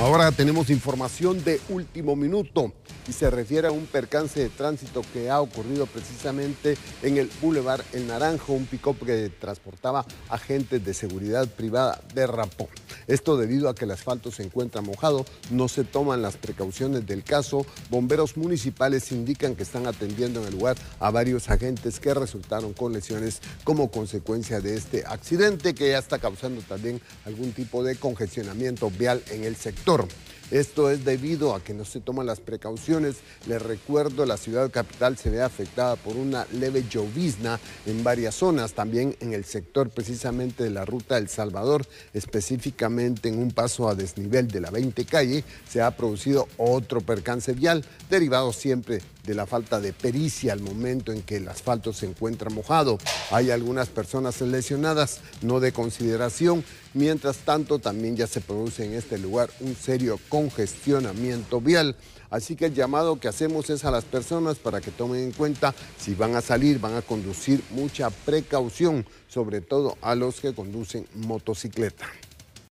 Ahora tenemos información de último minuto y se refiere a un percance de tránsito que ha ocurrido precisamente en el Bulevar El Naranjo. Un pick-up que transportaba agentes de seguridad privada derrapó. Esto debido a que el asfalto se encuentra mojado, no se toman las precauciones del caso. Bomberos municipales indican que están atendiendo en el lugar a varios agentes que resultaron con lesiones como consecuencia de este accidente, que ya está causando también algún tipo de congestionamiento vial en el sector. Esto es debido a que no se toman las precauciones. Les recuerdo, la ciudad capital se ve afectada por una leve llovizna en varias zonas, también en el sector precisamente de la ruta El Salvador, específicamente en un paso a desnivel de la 20 calle, se ha producido otro percance vial, derivado siempre de la falta de pericia al momento en que el asfalto se encuentra mojado. Hay algunas personas lesionadas, no de consideración. Mientras tanto, también ya se produce en este lugar un serio congestionamiento vial. Así que el llamado que hacemos es a las personas para que tomen en cuenta, si van a salir, van a conducir, mucha precaución, sobre todo a los que conducen motocicleta.